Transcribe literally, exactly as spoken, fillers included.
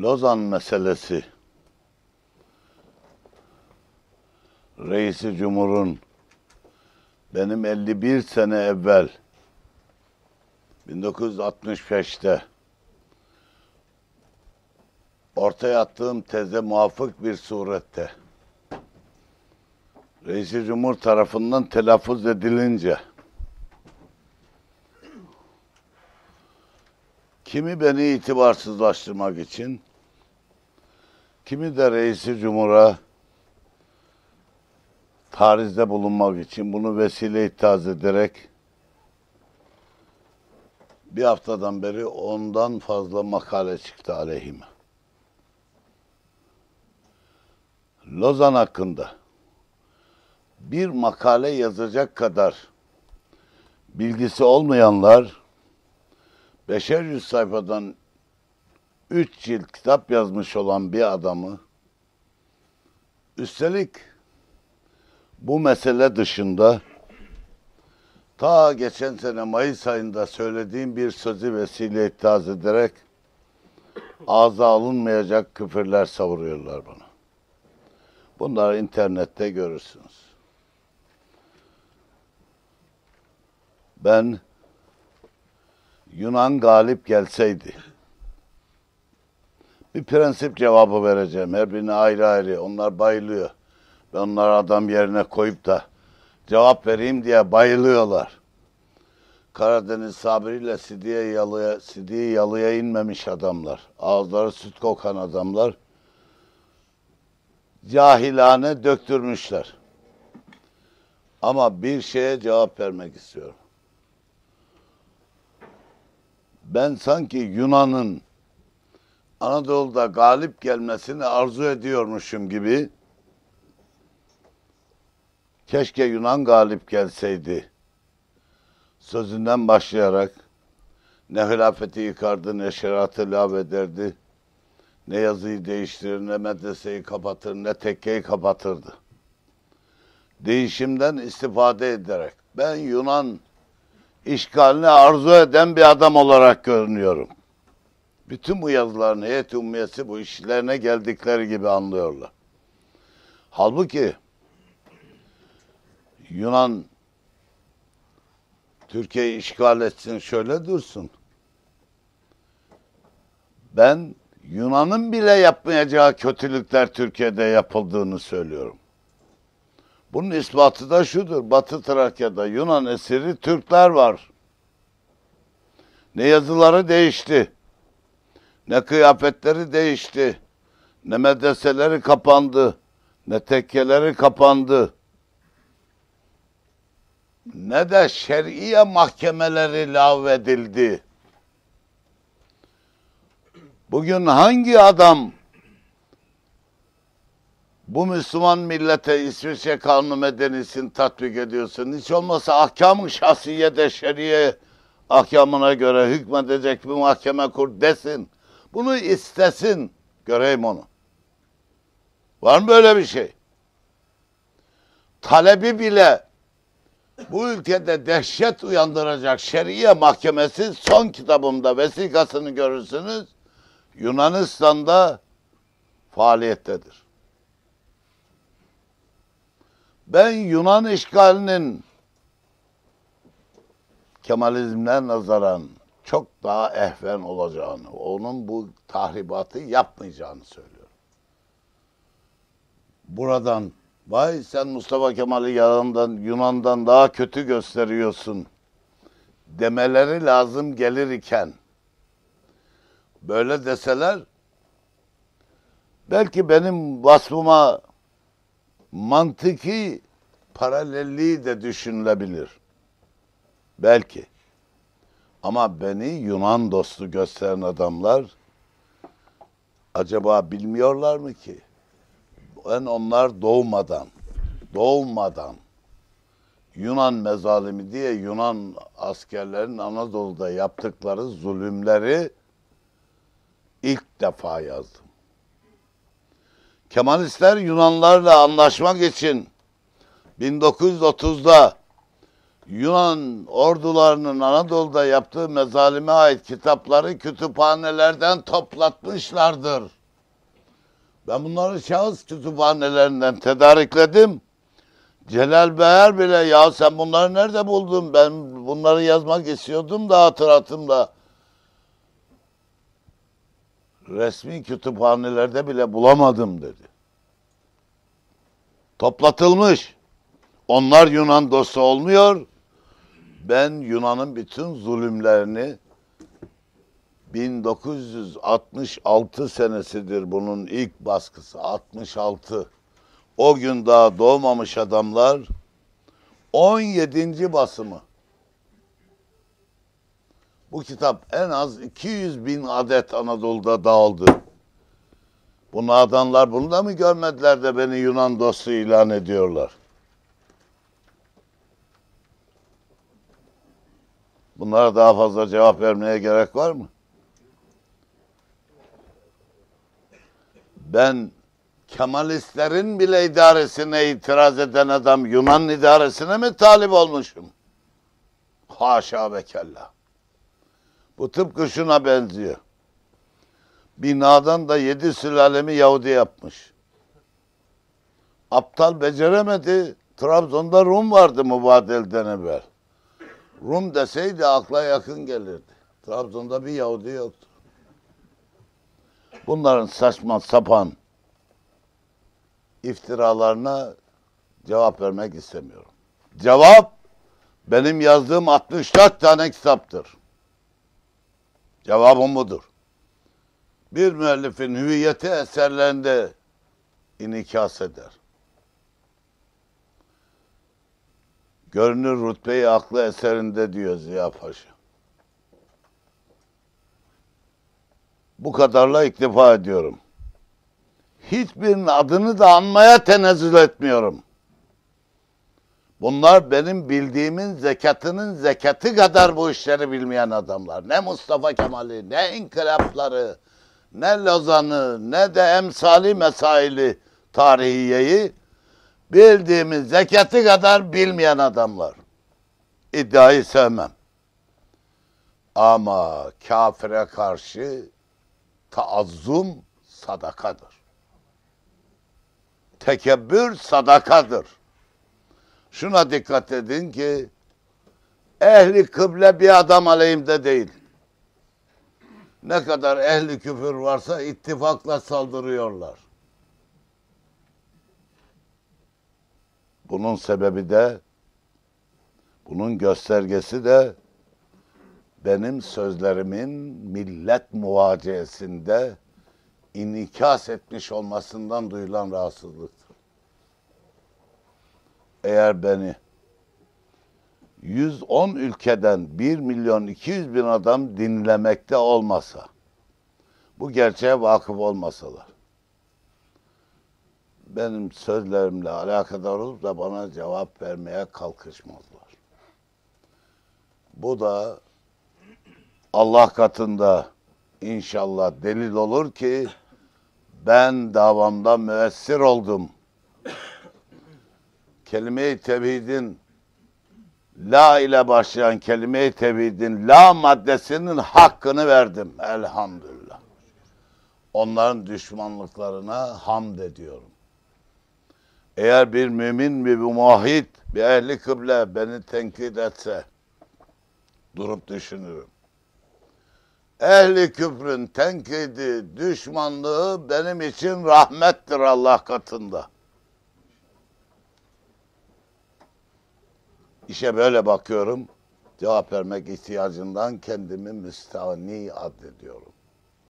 Lozan meselesi, Reis-i Cumhur'un benim elli bir sene evvel bin dokuz yüz altmış beş'te ortaya attığım teze muvafık bir surette Reis-i Cumhur tarafından telaffuz edilince kimi beni itibarsızlaştırmak için, kimi de Reis-i Cumhur'a tarizde bulunmak için bunu vesile ittihaz ederek bir haftadan beri ondan fazla makale çıktı aleyhime. Lozan hakkında bir makale yazacak kadar bilgisi olmayanlar beşer yüz sayfadan üç cilt kitap yazmış olan bir adamı, üstelik bu mesele dışında ta geçen sene Mayıs ayında söylediğim bir sözü vesile ittihaz ederek ağza alınmayacak küfürler savuruyorlar bana. Bunları internette görürsünüz. Ben Yunan galip gelseydi bir prensip cevabı vereceğim. Her birine ayrı ayrı. Onlar bayılıyor. Ben onları adam yerine koyup da cevap vereyim diye bayılıyorlar. Karadeniz sabriyle Sidiye yalıya, Sidiye yalıya inmemiş adamlar. Ağızları süt kokan adamlar. Cahilane döktürmüşler. Ama bir şeye cevap vermek istiyorum. Ben sanki Yunan'ın Anadolu'da galip gelmesini arzu ediyormuşum gibi, keşke Yunan galip gelseydi sözünden başlayarak ne hilafeti yıkardı, ne şeriatı lağvederdi, ne yazıyı değiştirir, ne medreseyi kapatır, ne tekkeyi kapatırdı. Değişimden istifade ederek ben Yunan işgalini arzu eden bir adam olarak görünüyorum. Bütün bu yazıların heyet-i ummiyesi bu işlerine geldikleri gibi anlıyorlar. Halbuki Yunan Türkiye'yi işgal etsin şöyle dursun. Ben Yunan'ın bile yapmayacağı kötülükler Türkiye'de yapıldığını söylüyorum. Bunun ispatı da şudur. Batı Trakya'da Yunan esiri Türkler var. Ne yazıları değişti, ne kıyafetleri değişti, ne medreseleri kapandı, ne tekkeleri kapandı, ne de şer'iye mahkemeleri lağvedildi. Bugün hangi adam bu Müslüman millete İsviçre kanunu medenisini tatbik ediyorsun? Hiç olmazsa ahkam-ı şahsiyede şeriye ahkamına göre hükmedecek bir mahkeme kur desin. Bunu istesin. Göreyim onu. Var mı böyle bir şey? Talebi bile bu ülkede dehşet uyandıracak şeriye mahkemesi son kitabımda vesikasını görürsünüz. Yunanistan'da faaliyettedir. Ben Yunan işgalinin Kemalizm'den nazaran çok daha ehven olacağını, onun bu tahribatı yapmayacağını söylüyorum. Buradan, vay sen Mustafa Kemal'i yanından, Yunan'dan daha kötü gösteriyorsun demeleri lazım gelir iken, böyle deseler, belki benim vasfıma mantıki paralelliği de düşünülebilir. Belki. Ama beni Yunan dostu gösteren adamlar acaba bilmiyorlar mı ki? Ben onlar doğmadan, doğmadan Yunan mezalimi diye Yunan askerlerin Anadolu'da yaptıkları zulümleri ilk defa yazdım. Kemalistler Yunanlarla anlaşmak için bin dokuz yüz otuz'da Yunan ordularının Anadolu'da yaptığı mezalime ait kitapları kütüphanelerden toplatmışlardır. Ben bunları şahıs kütüphanelerinden tedarikledim. Celal Beher bile, ya sen bunları nerede buldun? Ben bunları yazmak istiyordum da hatıratımda. Resmi kütüphanelerde bile bulamadım dedi. Toplatılmış. Onlar Yunan dostu olmuyor. Ben Yunan'ın bütün zulümlerini, bin dokuz yüz altmış altı senesidir bunun ilk baskısı, altmış altı. O gün daha doğmamış adamlar, on yedinci basımı. Bu kitap en az iki yüz bin adet Anadolu'da dağıldı. Bu nadanlar bunu da mı görmediler de beni Yunan dostu ilan ediyorlar? Bunlara daha fazla cevap vermeye gerek var mı? Ben Kemalistlerin bile idaresine itiraz eden adam Yunan idaresine mi talip olmuşum? Haşa ve kella. Bu tıpkı şuna benziyor. Binadan da yedi sülalemi Yahudi yapmış. Aptal beceremedi. Trabzon'da Rum vardı mübadelden evvel. Rum deseydi akla yakın gelirdi. Trabzon'da bir Yahudi yoktu. Bunların saçma sapan iftiralarına cevap vermek istemiyorum. Cevap benim yazdığım altmış dört tane kitaptır. Cevabım budur. Bir müellifin hüviyeti eserlerinde inikas eder. Görünür rütbeyi aklı eserinde diyor Ziya Paşa. Bu kadarla iktifa ediyorum. Hiçbirinin adını da anmaya tenezzül etmiyorum. Bunlar benim bildiğimin zekatının zekatı kadar bu işleri bilmeyen adamlar. Ne Mustafa Kemal'i, ne inkılapları, ne Lozan'ı, ne de emsali mesaili tarihiyeyi bildiğimiz zekatı kadar bilmeyen adamlar. İddiayı sevmem. Ama kafire karşı taazzum sadakadır. Tekebbür sadakadır. Şuna dikkat edin ki ehli kıble bir adam aleyhimde değil. Ne kadar ehli küfür varsa ittifakla saldırıyorlar. Bunun sebebi de, bunun göstergesi de benim sözlerimin millet muvaciyesinde inikas etmiş olmasından duyulan rahatsızlıktır. Eğer beni yüz on ülkeden bir milyon iki yüz bin adam dinlemekte olmasa, bu gerçeğe vakıf olmasalar, benim sözlerimle alakadar olup da bana cevap vermeye kalkışmazlar. Bu da Allah katında inşallah delil olur ki ben davamda müessir oldum. Kelime-i tevhidin, la ile başlayan kelime-i tevhidin la maddesinin hakkını verdim elhamdülillah. Onların düşmanlıklarına hamd ediyorum. Eğer bir mümin, bir muvahhid, bir ehli kıble beni tenkit etse durup düşünürüm. Ehli küfrün tenkidi, düşmanlığı benim için rahmettir Allah katında. İşe böyle bakıyorum, cevap vermek ihtiyacından kendimi müstahni addediyorum.